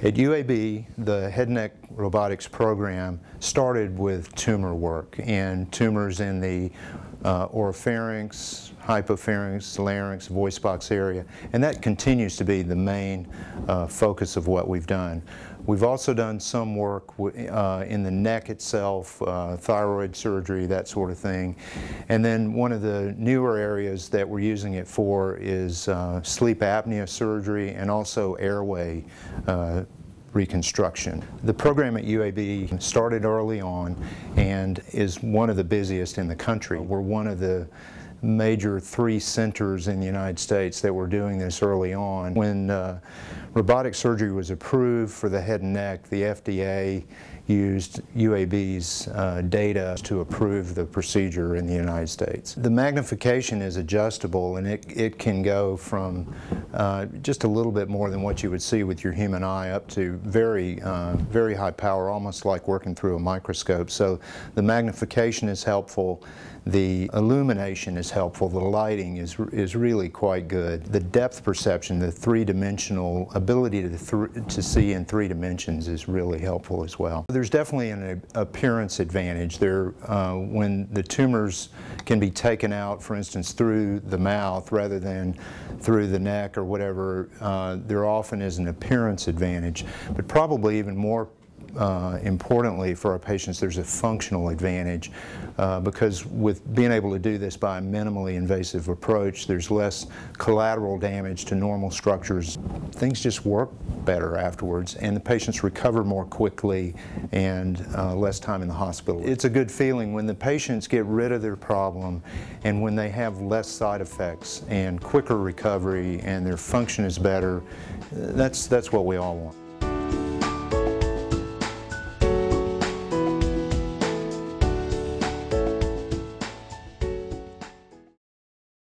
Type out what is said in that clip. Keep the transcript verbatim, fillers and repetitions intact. At U A B, the head and neck robotics program started with tumor work, and tumors in the uh, oropharynx, hypopharynx, larynx, voice box area, and that continues to be the main uh, focus of what we've done. We've also done some work uh, in the neck itself, uh, thyroid surgery, that sort of thing. And then one of the newer areas that we're using it for is uh, sleep apnea surgery and also airway uh, reconstruction. The program at U A B started early on and is one of the busiest in the country. We're one of the major three centers in the United States that were doing this early on. When uh, robotic surgery was approved for the head and neck, the F D A used U A B's uh, data to approve the procedure in the United States. The magnification is adjustable, and it, it can go from uh, just a little bit more than what you would see with your human eye up to very, uh, very high power, almost like working through a microscope. So the magnification is helpful, the illumination is helpful, the lighting is, is really quite good. The depth perception, the three-dimensional ability to, th to see in three dimensions is really helpful as well. There's definitely an appearance advantage there uh, when the tumors can be taken out, for instance, through the mouth rather than through the neck or whatever. Uh, there often is an appearance advantage, but probably even more Uh, importantly for our patients, there's a functional advantage uh, because with being able to do this by a minimally invasive approach, there's less collateral damage to normal structures. Things just work better afterwards, and the patients recover more quickly and uh, less time in the hospital. It's a good feeling when the patients get rid of their problem and when they have less side effects and quicker recovery and their function is better. That's, that's what we all want.